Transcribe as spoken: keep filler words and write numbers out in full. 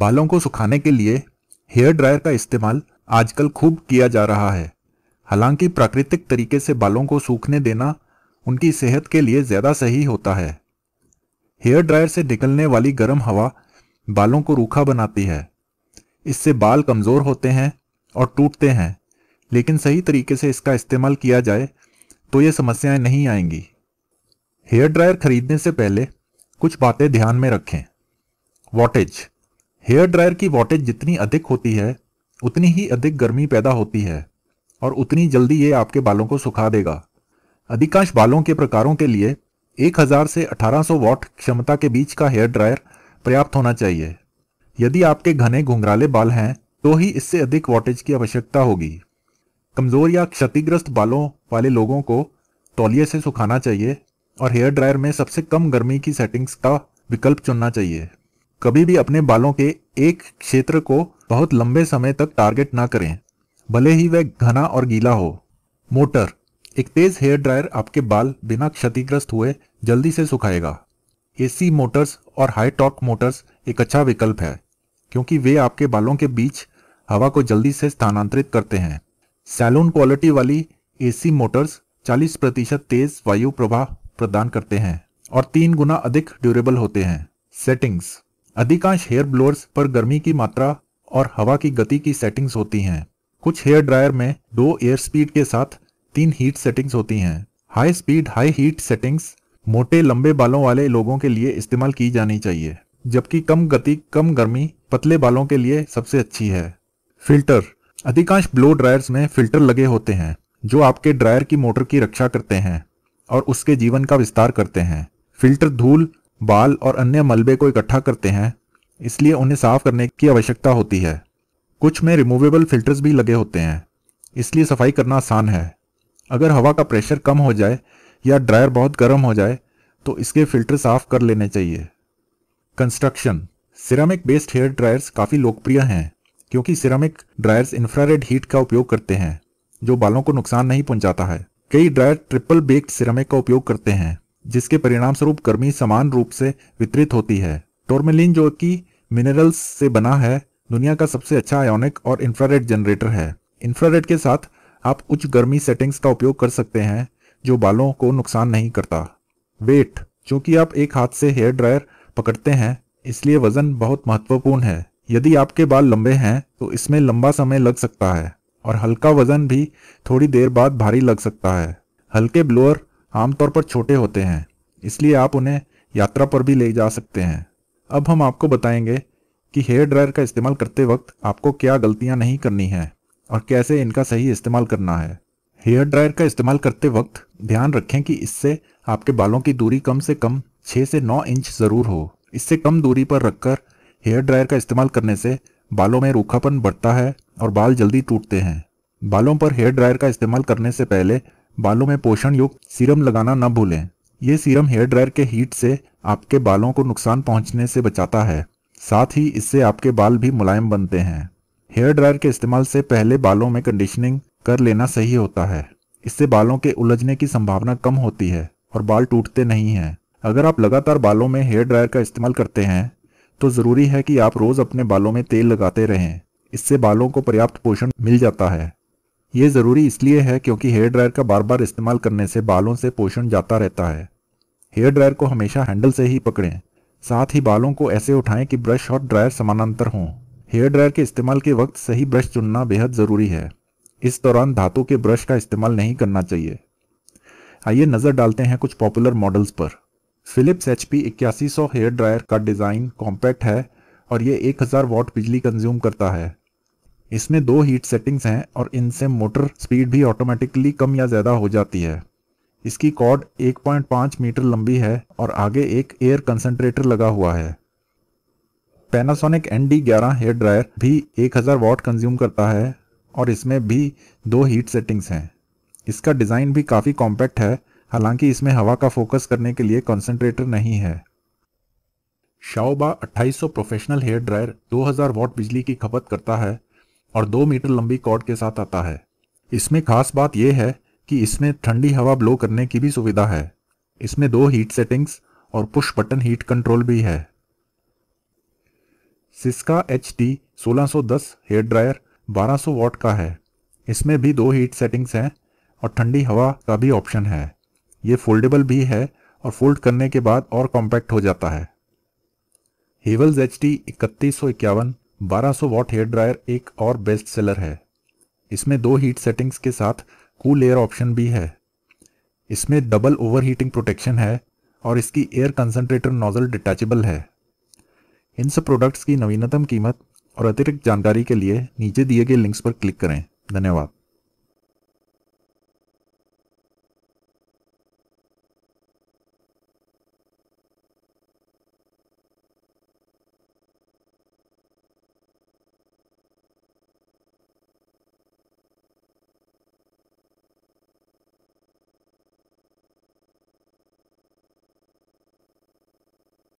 बालों को सुखाने के लिए हेयर ड्रायर का इस्तेमाल आजकल खूब किया जा रहा है। हालांकि प्राकृतिक तरीके से बालों को सूखने देना उनकी सेहत के लिए ज़्यादा सही होता है। हेयर ड्रायर से निकलने वाली गर्म हवा बालों को रूखा बनाती है। इससे बाल कमज़ोर होते हैं और टूटते हैं, लेकिन सही तरीके से इसका इस्तेमाल किया जाए तो ये समस्याएं नहीं आएंगी। हेयर ड्रायर खरीदने से पहले कुछ बातें ध्यान में रखें। वॉटेज। हेयर ड्रायर की वॉटेज जितनी अधिक होती है उतनी ही अधिक गर्मी पैदा होती है और उतनी जल्दी ये आपके बालों को सुखा देगा। अधिकांश बालों के प्रकारों के लिए एक हज़ार से अठारह सौ वॉट क्षमता के बीच का हेयर ड्रायर पर्याप्त होना चाहिए। यदि आपके घने घुंघराले बाल हैं तो ही इससे अधिक वॉटेज की आवश्यकता होगी। कमज़ोर या क्षतिग्रस्त बालों वाले लोगों को तौलिए से सुखाना चाहिए और हेयर ड्रायर में सबसे कम गर्मी की सेटिंग्स का विकल्प चुनना चाहिए। कभी भी अपने बालों के एक क्षेत्र को बहुत लंबे समय तक टारगेट ना करें, भले ही वह घना और गीला हो। मोटर। एक तेज हेयर ड्रायर आपके बाल बिना क्षतिग्रस्त हुए जल्दी से सुखाएगा। एसी मोटर्स और हाई टॉर्क मोटर्स एक अच्छा विकल्प है क्योंकि वे आपके बालों के बीच हवा को जल्दी से स्थानांतरित करते हैं। सैलून क्वालिटी वाली एसी मोटर्स चालीस प्रतिशत तेज वायु प्रवाह प्रदान करते हैं और तीन गुना अधिक ड्यूरेबल होते हैं। सेटिंग्स। अधिकांश हेयर ब्लोअर्स पर गर्मी की मात्रा और हवा की गति की सेटिंग्स होती हैं। कुछ हेयर ड्रायर में दो एयर स्पीड के साथ तीन हीट सेटिंग्स होती हैं। High speed high heat settings मोटे लंबे बालों वाले लोगों के लिए इस्तेमाल की जानी चाहिए, जबकि कम गति कम गर्मी पतले बालों के लिए सबसे अच्छी है। फिल्टर। अधिकांश ब्लो ड्रायर्स में फिल्टर लगे होते हैं जो आपके ड्रायर की मोटर की रक्षा करते हैं और उसके जीवन का विस्तार करते हैं। फिल्टर धूल, बाल और अन्य मलबे को इकट्ठा करते हैं, इसलिए उन्हें साफ करने की आवश्यकता होती है। कुछ में रिमूवेबल फिल्टर्स भी लगे होते हैं, इसलिए सफाई करना आसान है। अगर हवा का प्रेशर कम हो जाए या ड्रायर बहुत गर्म हो जाए तो इसके फिल्टर साफ कर लेने चाहिए। Construction. Ceramic based hair dryers काफ़ी लोकप्रिय हैं क्योंकि सिरेमिक ड्रायर्स इंफ्रारेड हीट का उपयोग करते हैं जो बालों को नुकसान नहीं पहुँचाता है। कई ड्रायर ट्रिपल बेक्ड सिरेमिक का उपयोग करते हैं जिसके परिणामस्वरूप गर्मी समान रूप से वितरित होती है। टोरमेलिन, जो कि मिनरल्स से बना है, दुनिया का सबसे अच्छा आयोनिक और इंफ्रारेड जनरेटर है। इंफ्रारेड के साथ आप उच्च गर्मी सेटिंग्स का उपयोग कर सकते हैं जो बालों को नुकसान नहीं करता। वेट। चूँकि आप एक हाथ से हेयर ड्रायर पकड़ते हैं, इसलिए वजन बहुत महत्वपूर्ण है। यदि आपके बाल लंबे हैं तो इसमें लंबा समय लग सकता है और हल्का वजन भी थोड़ी देर बाद भारी लग सकता है। हल्के ब्लोअर आमतौर पर छोटे होते हैं, इसलिए आप उन्हें यात्रा पर भी ले जा सकते हैं। अब हम आपको बताएंगे कि हेयर ड्रायर का इस्तेमाल करते वक्त आपको क्या गलतियां नहीं करनी हैं और कैसे इनका सही इस्तेमाल करना है। हेयर ड्रायर का इस्तेमाल करते वक्त ध्यान रखें कि इससे आपके बालों की दूरी कम से कम छः से नौ इंच ज़रूर हो। इससे कम दूरी पर रखकर हेयर ड्रायर का इस्तेमाल करने से बालों में रूखापन बढ़ता है और बाल जल्दी टूटते हैं। बालों पर हेयर ड्रायर का इस्तेमाल करने से पहले बालों में पोषण युक्त सीरम लगाना न भूलें। ये सीरम हेयर ड्रायर के हीट से आपके बालों को नुकसान पहुंचने से बचाता है, साथ ही इससे आपके बाल भी मुलायम बनते हैं। हेयर ड्रायर के इस्तेमाल से पहले बालों में कंडीशनिंग कर लेना सही होता है। इससे बालों के उलझने की संभावना कम होती है और बाल टूटते नहीं हैं। अगर आप लगातार बालों में हेयर ड्रायर का इस्तेमाल करते हैं तो ज़रूरी है कि आप रोज़ अपने बालों में तेल लगाते रहें। इससे बालों को पर्याप्त पोषण मिल जाता है। ये ज़रूरी इसलिए है क्योंकि हेयर ड्रायर का बार बार इस्तेमाल करने से बालों से पोषण जाता रहता है। हेयर ड्रायर को हमेशा हैंडल से ही पकड़ें, साथ ही बालों को ऐसे उठाएं कि ब्रश और ड्रायर समानांतर हों। हेयर ड्रायर के इस्तेमाल के वक्त सही ब्रश चुनना बेहद ज़रूरी है। इस दौरान धातु के ब्रश का इस्तेमाल नहीं करना चाहिए। आइए नज़र डालते हैं कुछ पॉपुलर मॉडल्स पर। फिलिप्स एच पी इक्यासी सौ हेयर ड्रायर का डिज़ाइन कॉम्पैक्ट है और ये एक हज़ार वॉट बिजली कंज्यूम करता है। इसमें दो हीट सेटिंग्स हैं और इनसे मोटर स्पीड भी ऑटोमेटिकली कम या ज़्यादा हो जाती है। इसकी कॉर्ड एक पॉइंट पाँच मीटर लंबी है और आगे एक एयर कंसंट्रेटर लगा हुआ है। पैनासोनिक एन डी ग्यारह हेयर ड्रायर भी एक हज़ार वॉट कंज्यूम करता है और इसमें भी दो हीट सेटिंग्स हैं। इसका डिज़ाइन भी काफ़ी कॉम्पैक्ट है, हालांकि इसमें हवा का फोकस करने के लिए कंसंट्रेटर नहीं है। शाओबा अट्ठाईस सौ प्रोफेशनल हेयर ड्रायर दो हज़ार वॉट बिजली की खपत करता है और दो मीटर लंबी कॉर्ड के साथ आता है। इसमें खास बात यह है कि इसमें ठंडी हवा ब्लो करने की भी सुविधा है। इसमें दो हीट सेटिंग्स और पुश बटन हीट कंट्रोल भी है। सिस्का एच टी सोलह सौ दस हेयर ड्रायर बारह सौ वॉट का है। इसमें भी दो हीट सेटिंग्स हैं और ठंडी हवा का भी ऑप्शन है। ये फोल्डेबल भी है और फोल्ड करने के बाद और कॉम्पैक्ट हो जाता है। हेवल्स एच टी इकतीस सौ इक्यावन बारह सौ वॉट हेयर ड्रायर एक और बेस्ट सेलर है। इसमें दो हीट सेटिंग्स के साथ कूल एयर ऑप्शन भी है। इसमें डबल ओवरहीटिंग प्रोटेक्शन है और इसकी एयर कंसंट्रेटर नोजल डिटैचेबल है। इन सब प्रोडक्ट्स की नवीनतम कीमत और अतिरिक्त जानकारी के लिए नीचे दिए गए लिंक्स पर क्लिक करें। धन्यवाद।